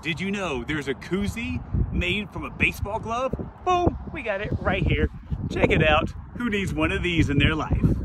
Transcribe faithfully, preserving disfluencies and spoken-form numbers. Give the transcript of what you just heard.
Did you know there's a koozie made from a baseball glove? Boom, we got it right here. Check it out. Who needs one of these in their life?